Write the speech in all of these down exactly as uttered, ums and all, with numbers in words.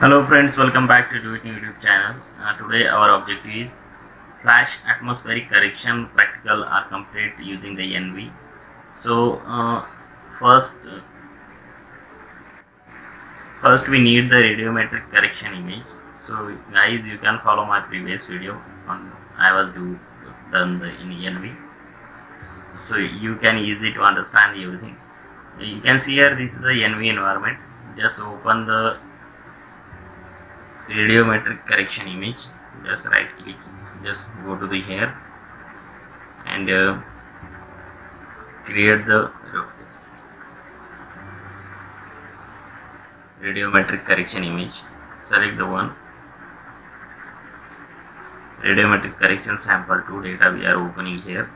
Hello friends, welcome back to Do It New YouTube channel. Uh, today our objective is flash atmospheric correction practical are complete using the E N V I. So uh, first uh, first we need the radiometric correction image. So guys, you can follow my previous video on I was do done the, in E N V. So, so you can easy to understand everything. You can see here this is the E N V environment. Just open the radiometric correction image, just right click, just go to the here and uh, create the radiometric correction image. Select the one radiometric correction sample two data we are opening here.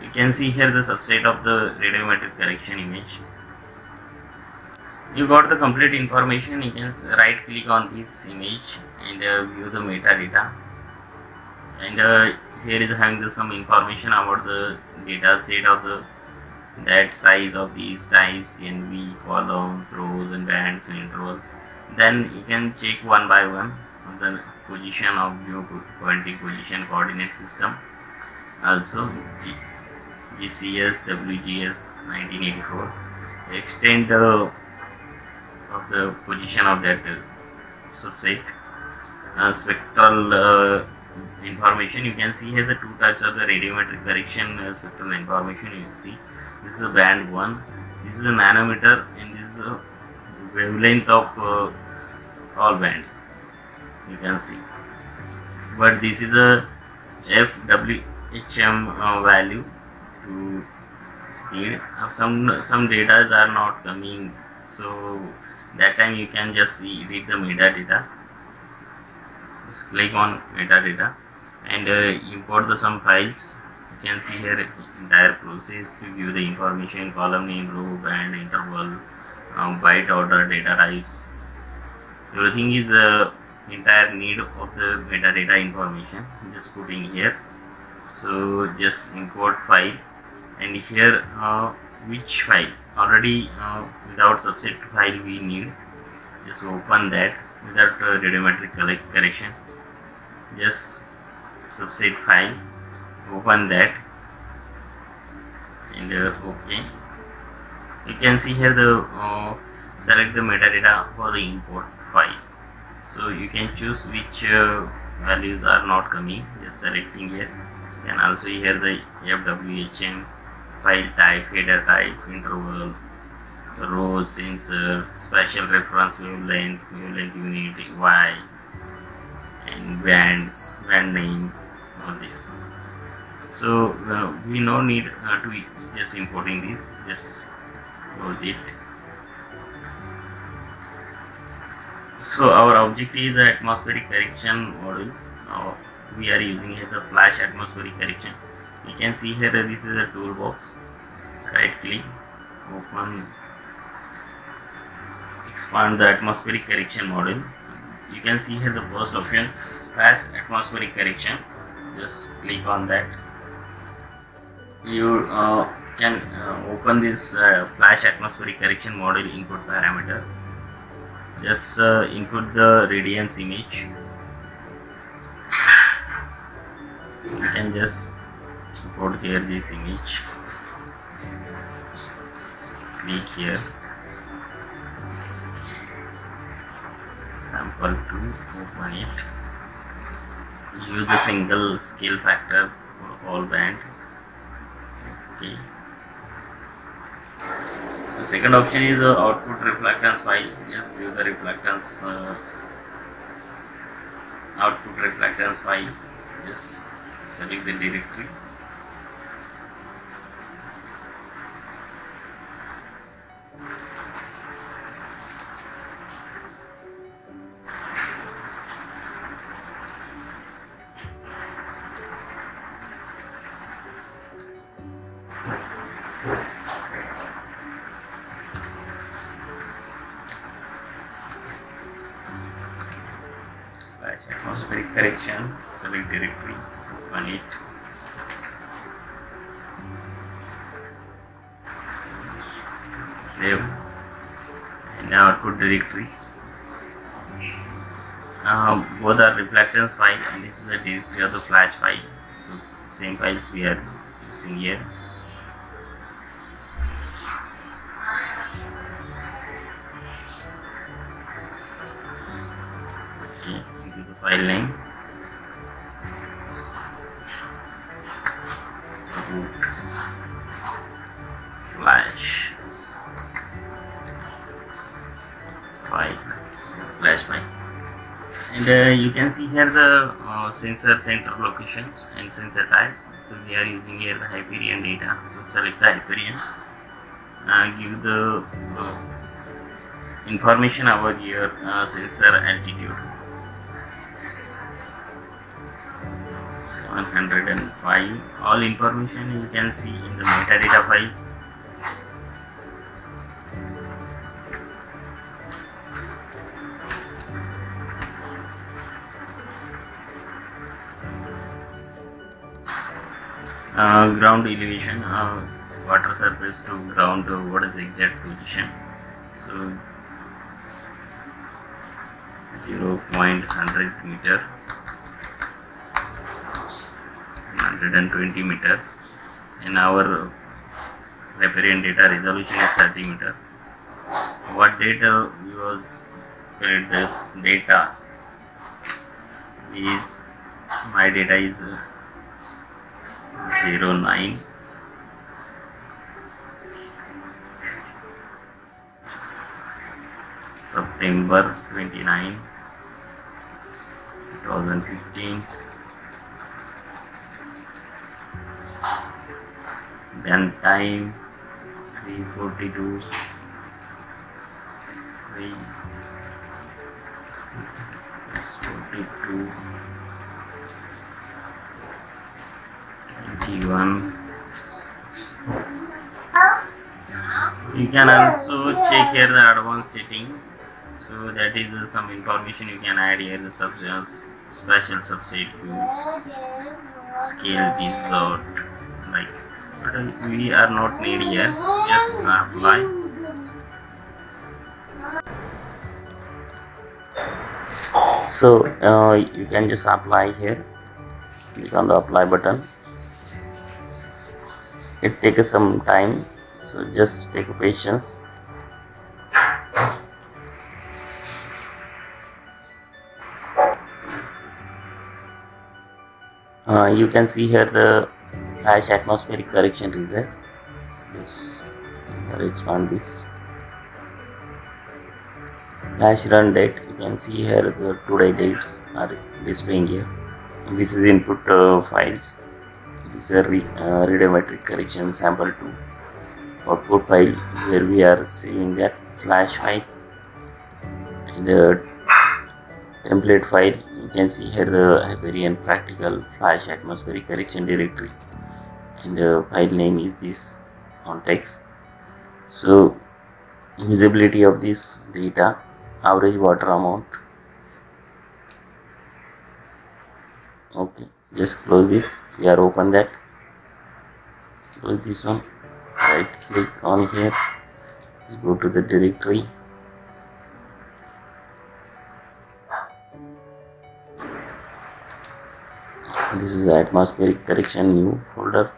You can see here the subset of the radiometric correction image. You got the complete information. You can right click on this image and uh, view the metadata, and uh, here is having the, some information about the data set of the that size of these types, E N V, columns, rows and bands and intervals. Then you can check one by one the position of geopointing position coordinate system, also G GCS W G S nineteen eighty-four, extend the uh, of the position of that uh, subset, uh, spectral uh, information. You can see here the two types of the radiometric correction uh, spectral information. You can see this is a band one, this is a nanometer, and this is a wavelength of uh, all bands. You can see, but this is a F W H M uh, value to need. Uh, some some data are not coming. So that time you can just see read the metadata. Just click on metadata and uh, import the some files. You can see here entire process to view the information, column name, row, band, interval, um, byte order, data types. Everything is uh, entire need of the metadata information. Just putting here. So just import file and here uh, which file. Already uh, without subset file we need, just open that without uh, radiometric correction, just subset file, open that and uh, ok. You can see here the uh, select the metadata for the import file, so you can choose which uh, values are not coming, just selecting here. You can also hear the F W H M file type, header type, interval, row, sensor, spatial reference, wavelength, wavelength unit, Y, and bands, band name, all this. So uh, we no need uh, to just importing this. Just close it. So our object is the atmospheric correction models. Now we are using here the flash atmospheric correction. You can see here uh, this is a toolbox. Right click, open, expand the atmospheric correction model. You can see here the first option, flash atmospheric correction. Just click on that. You uh, can uh, open this uh, flash atmospheric correction model input parameter. Just uh, input the radiance image. You can just import here this image, click here, sample to open it, use the single scale factor for all band. Okay. The second option is the output reflectance file. Just give the reflectance uh, output reflectance file. Just select the directory. Atmospheric correction, select directory, open it, save, and now output directories. uh, both are reflectance file, and this is the directory of the flash file. So same files we are using here. Okay, this is the file name. Flash file, flash file, and uh, you can see here the uh, sensor center locations and sensor types. So we are using here the Hyperion data. So select the Hyperion and uh, give the uh, information about your uh, sensor altitude, seven hundred five. All information you can see in the metadata files. Uh, ground elevation, uh, water surface to ground, uh, what is the exact position? So zero point one hundred meter, one hundred twenty meters, and our Hyperion data resolution is thirty meter. What data we was create this data is, my data is uh, zero nine, September twenty-ninth two thousand fifteen. Then time three forty-two three forty-two. You can also check here the advanced setting, so that is uh, some information you can add here, the subsets, special subset use, scale dessert, like, but we are not need here, just apply. So uh, you can just apply here, click on the apply button. It takes some time, so just take patience. Uh, you can see here the FLAASH atmospheric correction result. Just expand this. FLAASH run date. You can see here the today dates are displaying here. And this is input uh, files. This is a re, uh, radiometric correction sample to output file, where we are saving that flash file, and the template file. You can see here the Hyperion practical flash atmospheric correction directory, and the file name is this context. So visibility of this data, average water amount. Okay, just close this. We are open that, close this one, right click on here, just go to the directory, this is the atmospheric correction new folder,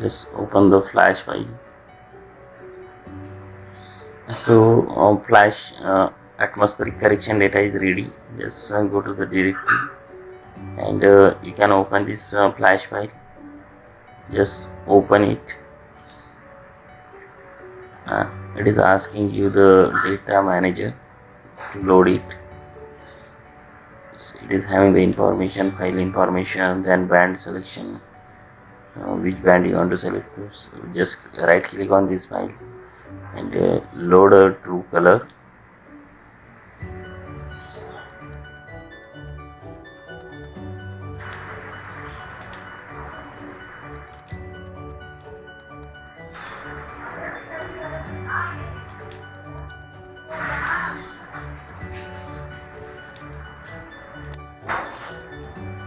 just open the flash file. So um, flash uh, atmospheric correction data is ready. Just uh, go to the directory, and uh, you can open this uh, flash file. Just open it. Uh, it is asking you the data manager to load it. So it is having the information, file information, then band selection, uh, which band you want to select. So just right click on this file and uh, load a true color.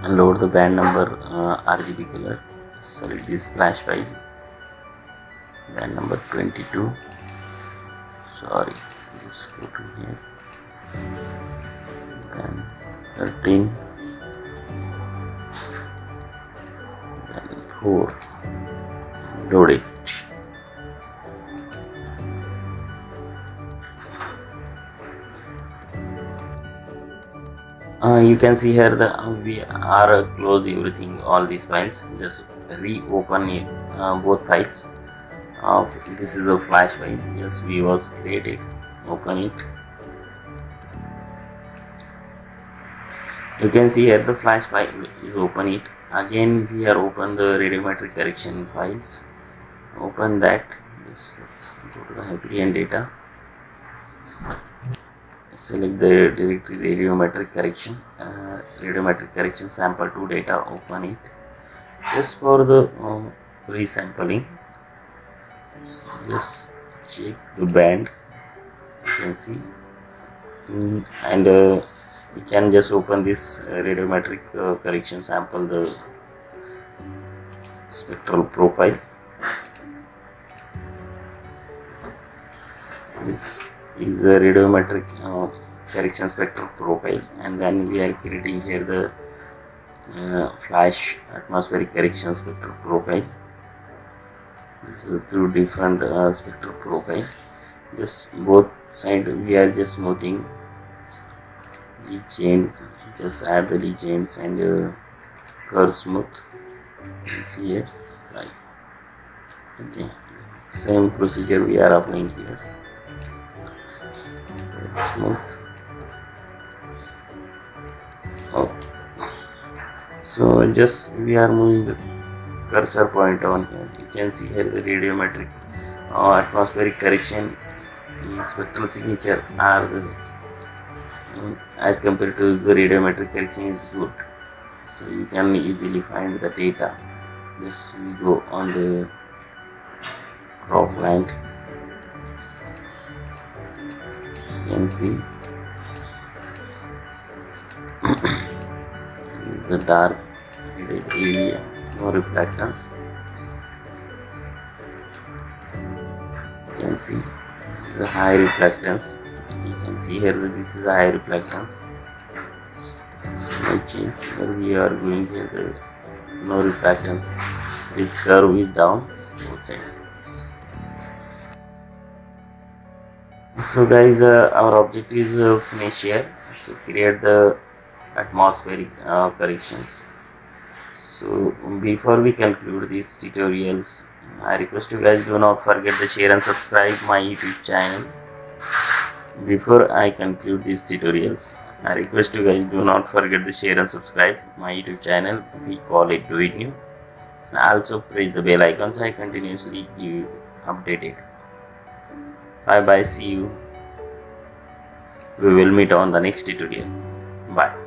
Load the band number uh, R G B color. Select this flash file, band number twenty-two. Sorry, just go to here. then thirteen, then four, load it. Uh, you can see here the uh, we are uh, close everything, all these files, just reopen uh, both files. Uh, this is a flash file, yes we was created, open it. You can see here the flash file is open it. Again we are open the radiometric correction files, open that, just go to the Hyperion data, select the directory radiometric correction, uh, radiometric correction sample two data, open it just for the uh, resampling. Just check the band, you can see, mm, and uh, you can just open this uh, radiometric uh, correction sample, the spectral profile. This is the radiometric uh, correction spectral profile, and then we are creating here the uh, flash atmospheric correction spectral profile. This is two different uh, spectral profile, just both side we are just smoothing legends, just add the legends and uh, curve smooth. See here, right? Okay, same procedure we are applying here. Smooth. Okay. So just we are moving the cursor point down here. You can see here the radiometric or uh, atmospheric correction spectral signature are the, uh, as compared to the radiometric correction is good. So you can easily find the data. Just we go on the crop line. Can see it's a dark area, no reflectance. You can see this is a high reflectance. You can see here that this is a high reflectance. So change where we are going here, the no reflectance. This curve is down both sides. So guys, uh, our object is uh, finish here. So create the atmospheric uh, corrections. So before we conclude these tutorials, I request you guys do not forget to share and subscribe my YouTube channel. Before I conclude these tutorials, I request you guys do not forget to share and subscribe my YouTube channel. We call it Do It New. And also press the bell icon so I continuously keep you updated. Bye bye, see you. We will meet on the next tutorial. Bye.